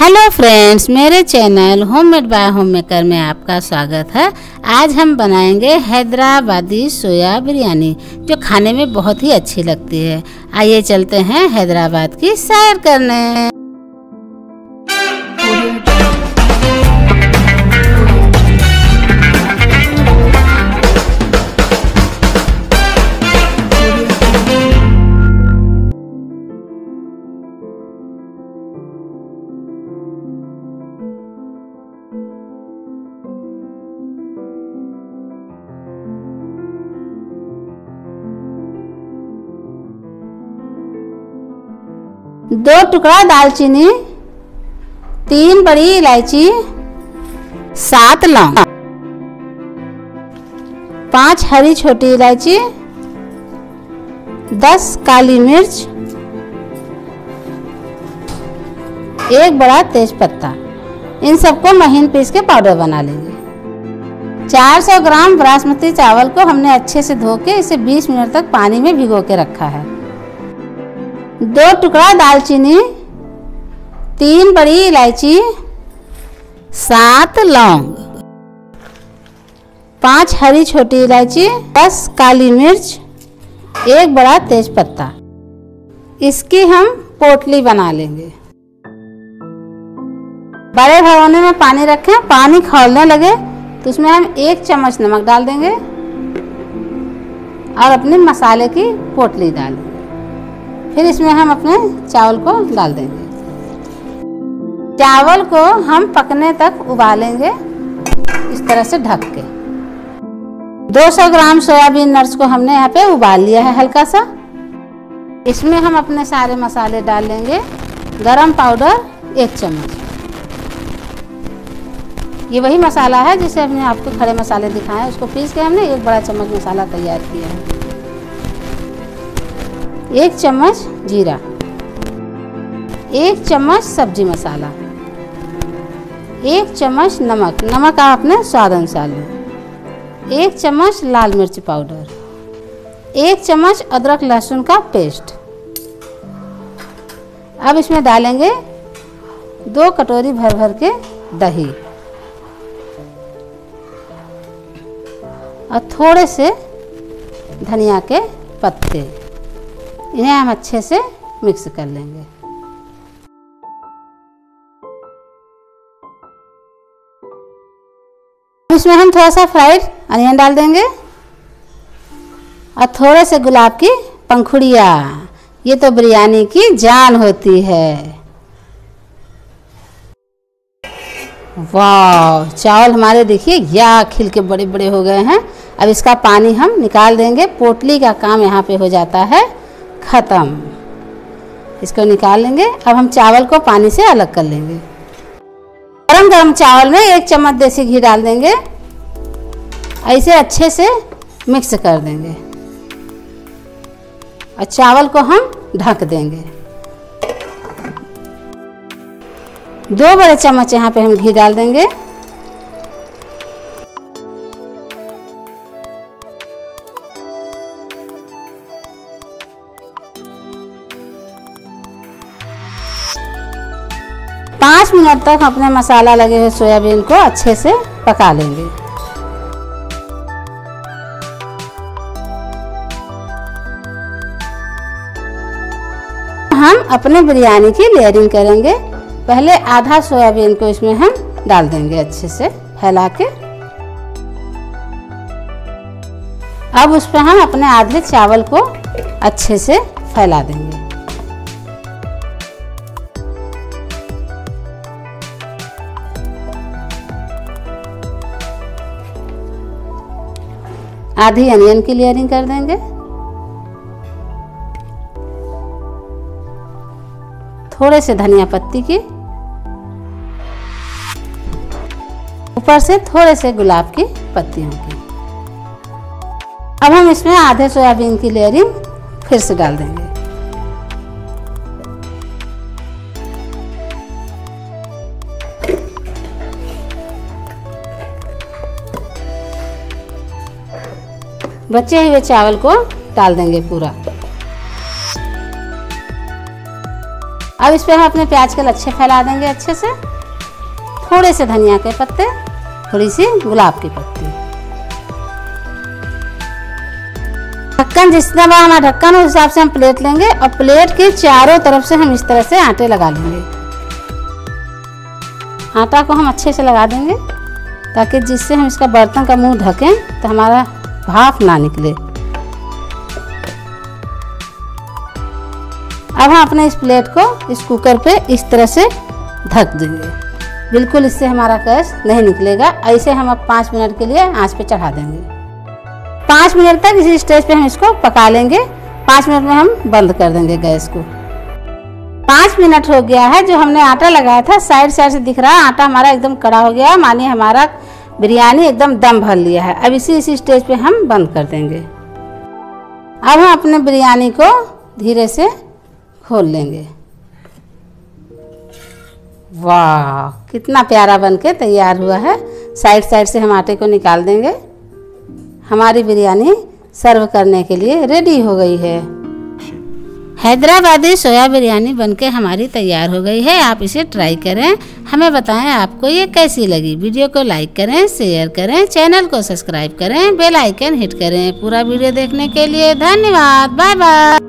Hello friends, मेरे channel homemade by homemaker में आपका स्वागत है। आज हम बनाएंगे हैदराबादी सोया बिरयानी जो खाने में बहुत ही अच्छी लगती है। आइए चलते हैं हैदराबाद की सैर करने। दो टुकड़ा दालचीनी, 3 बड़ी इलायची, 7 लौंग, 5 हरी छोटी इलायची, 10 काली मिर्च, 1 बड़ा तेज पत्ता। इन सबको महीन पीस के पाउडर बना लेंगे। 400 ग्राम बासमती चावल को हमने अच्छे से धो के इसे 20 मिनट तक पानी में भिगो के रखा है। 2 टुकड़ा दालचीनी, 3 बड़ी इलायची, 7 लौंग, 5 हरी छोटी इलायची, 10 काली मिर्च, 1 बड़ा तेज पत्ता। इसकी हम पोटली बना लेंगे। बड़े भगोने में पानी रखें। पानी खौलने लगे तो उसमें हम 1 चम्मच नमक डाल देंगे और अपने मसाले की पोटली डाल देंगे। फिर इसमें हम अपने चावल को डाल देंगे। चावल को हम पकने तक उबालेंगे, इस तरह से ढक के। 200 ग्राम सोयाबीन नट्स को हमने यहाँ पे उबाल लिया है हल्का सा। इसमें हम अपने सारे मसाले डाल लेंगे। गरम पाउडर 1 चम्मच। ये वही मसाला है जिसे हमने आपको खड़े मसाले दिखाए, उसको पीस के हमने 1 बड़ा चम्मच मसाला तैयार किया है। 1 चम्मच जीरा, 1 चम्मच सब्जी मसाला, 1 चम्मच नमक, नमक आप अपने स्वाद अनुसार लें, 1 चम्मच लाल मिर्च पाउडर, 1 चम्मच अदरक लहसुन का पेस्ट। अब इसमें डालेंगे 2 कटोरी भर के दही और थोड़े से धनिया के पत्ते। इन्हें हम अच्छे से मिक्स कर लेंगे। इसमें हम थोड़ा सा फ्राइड अनियन डाल देंगे और थोड़े से गुलाब की पंखुड़ियाँ। ये तो बिरयानी की जान होती है। वाह, चावल हमारे देखिए या खिल के बड़े बड़े हो गए हैं। अब इसका पानी हम निकाल देंगे। पोटली का काम यहाँ पे हो जाता है खत्म। इसको निकाल लेंगे। अब हम चावल को पानी से अलग कर लेंगे। गरम गरम चावल में 1 चम्मच देसी घी डाल देंगे। ऐसे अच्छे से मिक्स कर देंगे और चावल को हम ढक देंगे। 2 बड़े चम्मच यहाँ पे हम घी डाल देंगे। मिनट तक अपने मसाला लगे हुए सोयाबीन को अच्छे से पका लेंगे। हम अपने बिरयानी की लेयरिंग करेंगे। पहले आधा सोयाबीन को इसमें हम डाल देंगे अच्छे से फैला के। अब उस पर हम अपने आधे चावल को अच्छे से फैला देंगे। आधी अनियन की लेयरिंग कर देंगे। थोड़े से धनिया पत्ती की, ऊपर से थोड़े से गुलाब की पत्तियों की। अब हम इसमें आधे सोयाबीन की लेयरिंग फिर से डाल देंगे। बचे हुए चावल को डाल देंगे पूरा। अब इस पर हम अपने प्याज के लच्छे फैला देंगे अच्छे से, थोड़े से धनिया के पत्ते, थोड़ी सी गुलाब की पत्ती। ढक्कन जितना बड़ा हमारा ढक्कन उस हिसाब से हम प्लेट लेंगे और प्लेट के चारों तरफ से हम इस तरह से आटे लगा लेंगे। आटा को हम अच्छे से लगा देंगे ताकि जिससे हम इसका बर्तन का मुंह ढकें तो हमारा भाप ना निकले। अब हम अपने इस प्लेट को इस कुकर पे इस तरह से ढक देंगे, बिल्कुल इससे हमारा गैस नहीं निकलेगा। ऐसे हम अब 5 मिनट के लिए आंच पे चढ़ा देंगे। 5 मिनट तक इसी स्टेज पे हम इसको पका लेंगे। 5 मिनट में हम बंद कर देंगे गैस को। 5 मिनट हो गया है, जो हमने आटा लगाया था साइड साइड से दिख रहा है आटा हमारा एकदम कड़ा हो गया है, मानिए हमारा बिरयानी एकदम दम भर लिया है। अब इसी स्टेज पे हम बंद कर देंगे। अब हम अपने बिरयानी को धीरे से खोल लेंगे। वाह, कितना प्यारा बनके तैयार हुआ है। साइड साइड से हम आटे को निकाल देंगे। हमारी बिरयानी सर्व करने के लिए रेडी हो गई है। हैदराबादी सोया बिरयानी बनके हमारी तैयार हो गई है। आप इसे ट्राई करें, हमें बताएं आपको ये कैसी लगी। वीडियो को लाइक करें, शेयर करें, चैनल को सब्सक्राइब करें, बेल आइकन हिट करें। पूरा वीडियो देखने के लिए धन्यवाद। Bye bye.